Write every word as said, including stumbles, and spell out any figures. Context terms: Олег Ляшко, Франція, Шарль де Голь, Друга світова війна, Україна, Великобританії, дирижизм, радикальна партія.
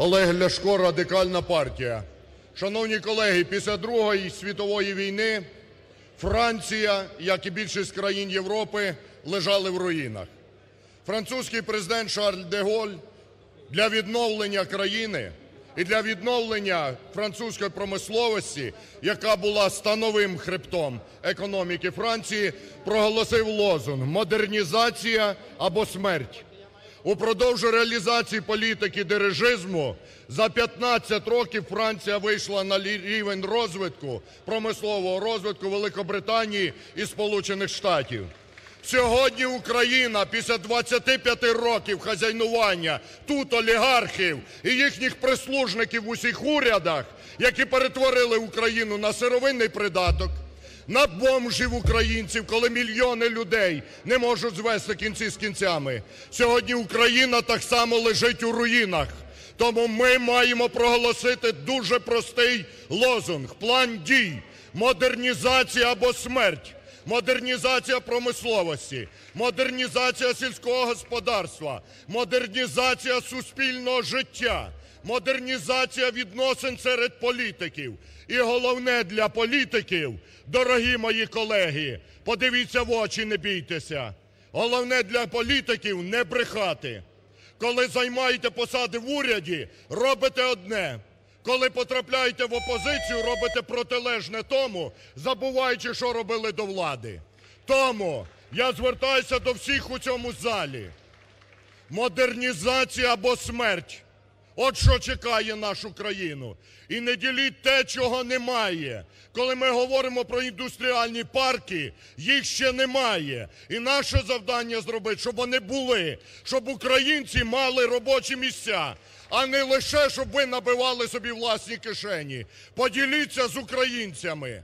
Олег Ляшко, Радикальна партія. Шановні колеги, після Другої світової війни Франція, як і більшість країн Європи, лежали в руїнах. Французький президент Шарль де Голь для відновлення країни і для відновлення французької промисловості, яка була становим хребтом економіки Франції, проголосив лозунг «Модернізація або смерть». Упродовж реалізації політики дирижизму за п'ятнадцять років Франція вийшла на рівень розвитку, промислового розвитку Великобританії і Сполучених Штатів. Сьогодні Україна після двадцяти п'яти років хазяйнування тут олігархів і їхніх прислужників в усіх урядах, які перетворили Україну на сировинний придаток, на бомжів українців, коли мільйони людей не можуть звести кінці з кінцями. Сьогодні Україна так само лежить у руїнах. Тому ми маємо проголосити дуже простий лозунг, план дій, модернізація або смерть. Модернізація промисловості, модернізація сільського господарства, модернізація суспільного життя, модернізація відносин серед політиків. І головне для політиків, дорогі мої колеги, подивіться в очі, не бійтеся. Головне для політиків – не брехати. Коли займаєте посади в уряді, робите одне. Коли потрапляєте в опозицію, робите протилежне тому, забуваючи, що робили до влади. Тому я звертаюся до всіх у цьому залі. Модернізація або смерть. От що чекає нашу країну. І не діліть те, чого немає. Коли ми говоримо про індустріальні парки, їх ще немає. І наше завдання зробити, щоб вони були, щоб українці мали робочі місця, а не лише, щоб ви набивали собі власні кишені. Поділіться з українцями.